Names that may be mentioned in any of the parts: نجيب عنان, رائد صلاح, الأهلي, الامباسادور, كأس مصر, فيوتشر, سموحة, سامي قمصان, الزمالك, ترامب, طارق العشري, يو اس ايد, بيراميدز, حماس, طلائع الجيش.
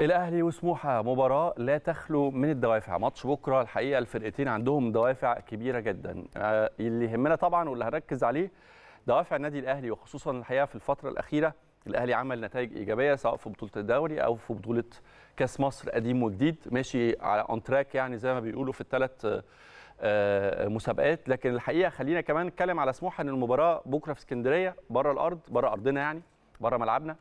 الاهلي وسموحه مباراه لا تخلو من الدوافع، ماتش بكره الحقيقه الفرقتين عندهم دوافع كبيره جدا. اللي يهمنا طبعا واللي هنركز عليه دوافع النادي الاهلي، وخصوصا الحقيقه في الفتره الاخيره الاهلي عمل نتائج ايجابيه سواء في بطوله الدوري او في بطوله كاس مصر قديم وجديد، ماشي على انتراك يعني زي ما بيقولوا في الثلاث مسابقات. لكن الحقيقه خلينا كمان نتكلم على سموحه، ان المباراه بكره في اسكندريه بره الارض، بره ارضنا يعني بره ملعبنا،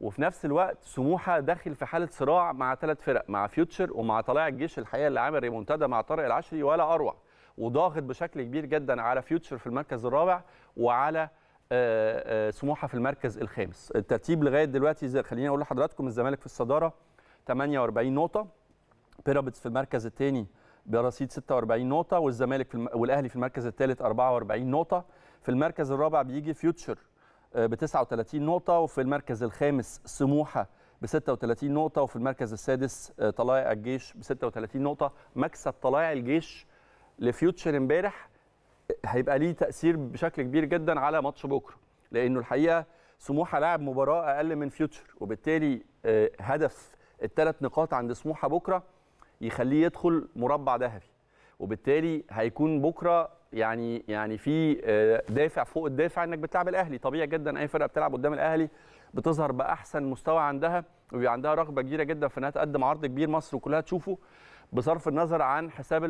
وفي نفس الوقت سموحه داخل في حاله صراع مع ثلاث فرق، مع فيوتشر ومع طلائع الجيش الحقيقه اللي عامل ريمونتادا مع طارق العشري ولا اروع، وضاغط بشكل كبير جدا على فيوتشر في المركز الرابع وعلى سموحه في المركز الخامس. الترتيب لغايه دلوقتي خليني اقول لحضراتكم، الزمالك في الصداره 48 نقطه، بيراميدز في المركز الثاني برصيد 46 نقطه، والزمالك والاهلي في المركز الثالث 44 نقطه، في المركز الرابع بيجي فيوتشر ب 39 نقطه، وفي المركز الخامس سموحه ب 36 نقطه، وفي المركز السادس طلائع الجيش ب 36 نقطه. مكسب طلائع الجيش لفيوتشر امبارح هيبقى ليه تاثير بشكل كبير جدا على ماتش بكره، لانه الحقيقه سموحه لعب مباراه اقل من فيوتشر، وبالتالي هدف الثلاث نقاط عند سموحه بكره يخليه يدخل مربع ذهبي، وبالتالي هيكون بكره يعني في دافع فوق الدافع انك بتلعب الاهلي. طبيعي جدا اي فرقه بتلعب قدام الاهلي بتظهر باحسن مستوى عندها، وبيبقى عندها رغبه كبيره جدا في انها تقدم عرض كبير مصر وكلها تشوفه، بصرف النظر عن حساب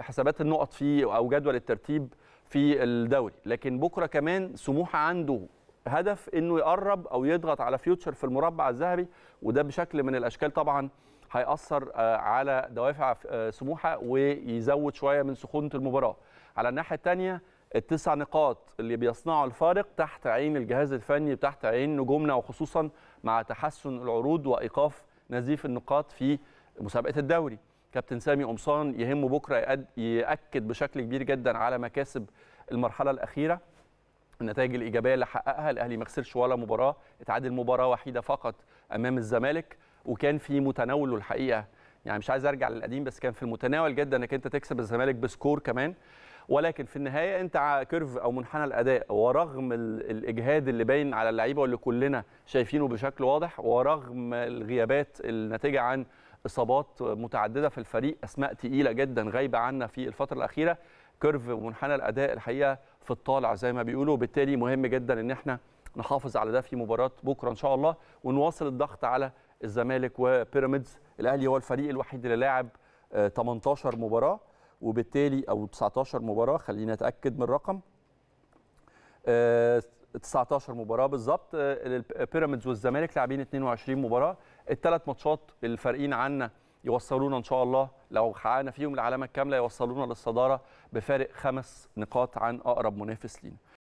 حسابات النقط فيه او جدول الترتيب في الدوري. لكن بكره كمان سموحه عنده هدف انه يقرب او يضغط على فيوتشر في المربع الذهبي، وده بشكل من الاشكال طبعا هيأثر على دوافع سموحه ويزود شويه من سخونه المباراه. على الناحيه الثانيه التسع نقاط اللي بيصنعوا الفارق تحت عين الجهاز الفني وتحت عين نجومنا، وخصوصا مع تحسن العروض وايقاف نزيف النقاط في مسابقه الدوري. كابتن سامي قمصان يهمه بكره يأكد بشكل كبير جدا على مكاسب المرحله الاخيره، النتائج الايجابيه اللي حققها. الاهلي ما خسرش ولا مباراه، اتعادل مباراه وحيده فقط امام الزمالك، وكان في متناوله الحقيقه، يعني مش عايز ارجع للقديم بس كان في المتناول جدا انك انت تكسب الزمالك بسكور كمان، ولكن في النهايه انت على كيرف او منحنى الاداء، ورغم الاجهاد اللي باين على اللعيبه واللي كلنا شايفينه بشكل واضح، ورغم الغيابات الناتجه عن اصابات متعدده في الفريق، اسماء ثقيله جدا غايبه عنا في الفتره الاخيره، كيرف ومنحنى الاداء الحقيقه في الطالع زي ما بيقولوا، وبالتالي مهم جدا ان احنا نحافظ على ده في مباراه بكره ان شاء الله، ونواصل الضغط على الزمالك وبيراميدز. الاهلي هو الفريق الوحيد اللي لاعب 18 مباراه، وبالتالي او 19 مباراه، خلينا نتاكد من الرقم، 19 مباراه بالظبط. بيراميدز والزمالك لاعبين 22 مباراه، الثلاث ماتشات الفارقين عنا يوصلونا ان شاء الله لو حققنا فيهم العلامه الكامله يوصلونا للصداره بفارق 5 نقاط عن اقرب منافس لينا.